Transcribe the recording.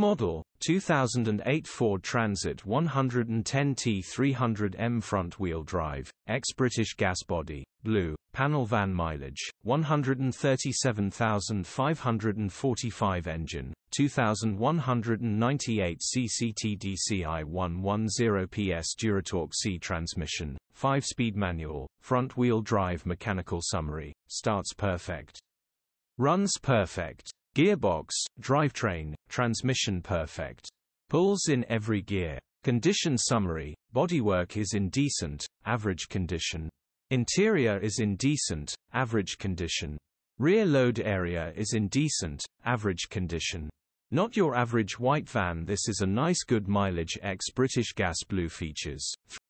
Model, 2008 Ford Transit 110 T300M front-wheel drive, ex-British gas body, blue, panel van mileage, 137,545 engine, 2,198 cc TDCI 110 PS DURATORQ-C transmission, 5-speed manual, front-wheel drive mechanical summary, starts perfect. Runs perfect. Gearbox, drivetrain, transmission perfect. Pulls in every gear. Condition summary, bodywork is in decent, average condition. Interior is in decent, average condition. Rear load area is in decent, average condition. Not your average white van, this is a nice good mileage ex-British gas blue features.